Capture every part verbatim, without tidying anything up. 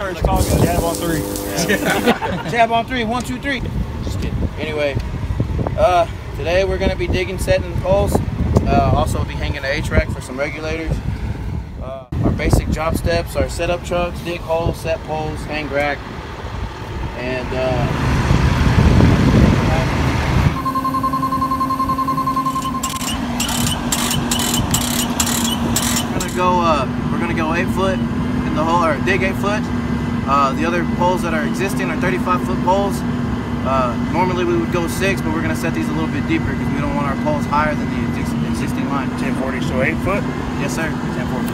First talk, jab on three. Yeah. Jab on three. One, two, three. Just kidding. Anyway, uh, today we're gonna be digging, setting poles. Uh, also, we'll be hanging the H rack for some regulators. Uh, our basic job steps are setup trucks, dig holes, set poles, hang rack, and. Uh, we're gonna go. Uh, we're gonna go eight foot in the hole, or dig eight foot. Uh, the other poles that are existing are thirty-five foot poles. Uh, normally we would go six, but we're going to set these a little bit deeper because we don't want our poles higher than the existing line. ten forty, so eight foot? Yes, sir. ten forty.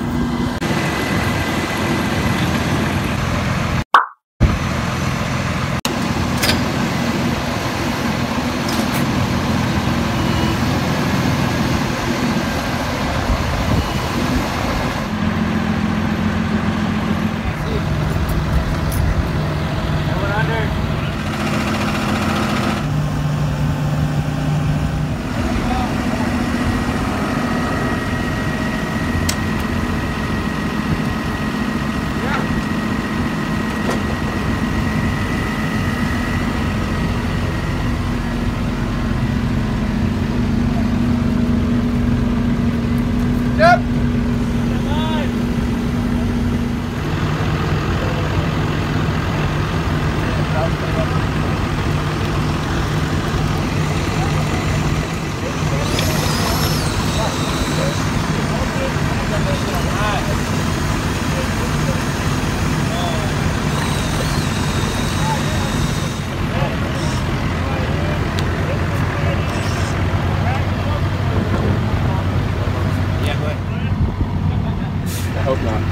Hope not. Hope it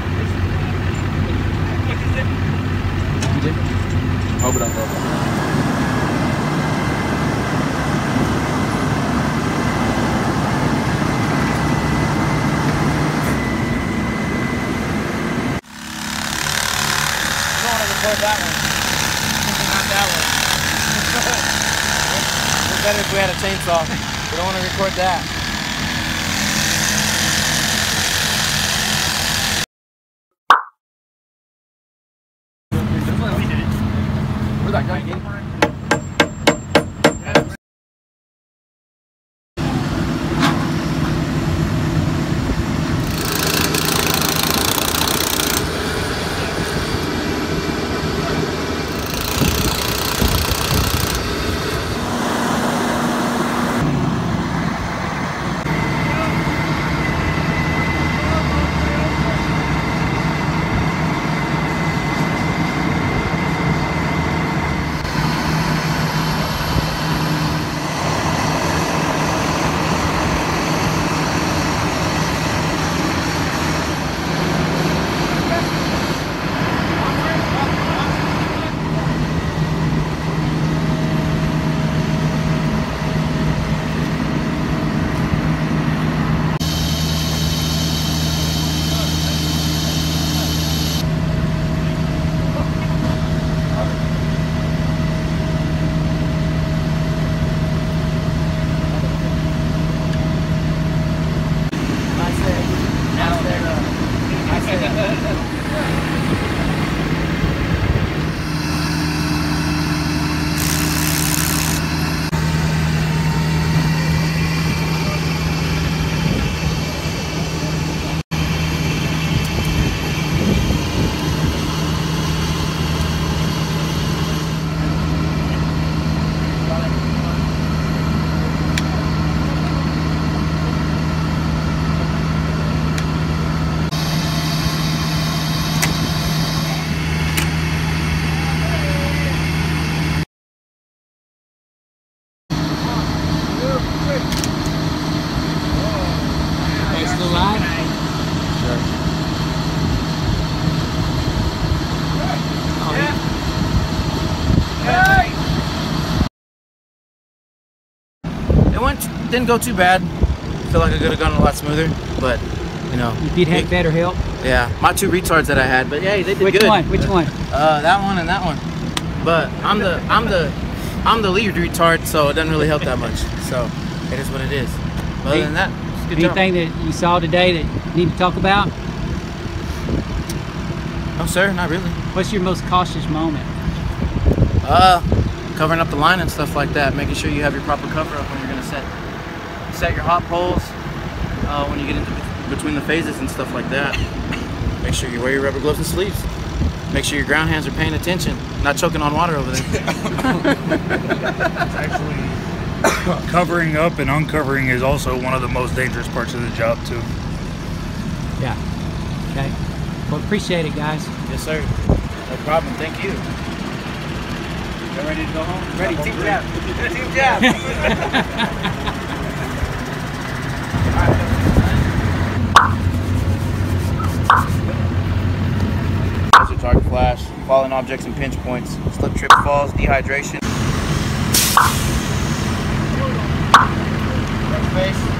doesn't. That one. Not that one. It's better if we had a chainsaw. We don't want to record that. Where's that guy again? Didn't go too bad. I feel like I could have gone a lot smoother, but you know. You did have it, better help. Yeah, my two retards that I had, but yeah, they did Which good. Which one? Which one? Uh, that one and that one. But I'm the I'm the I'm the lead retard, so it doesn't really help that much. So it is what it is. But other than that, it's a good job. Anything that you saw today that you need to talk about? No, sir, not really. What's your most cautious moment? Uh, covering up the line and stuff like that, making sure you have your proper cover up when you're gonna set set your hop poles. Uh, when you get into between the phases and stuff like that, make sure you wear your rubber gloves and sleeves. Make sure your ground hands are paying attention, not choking on water over there. It's actually covering up and uncovering is also one of the most dangerous parts of the job too. Yeah. Okay. Well, appreciate it, guys. Yes, sir. No problem. Thank you. You ready to go home? Ready. Team jab. Team jab. Target flash, falling objects and pinch points, slip, trip, falls, dehydration. Front face.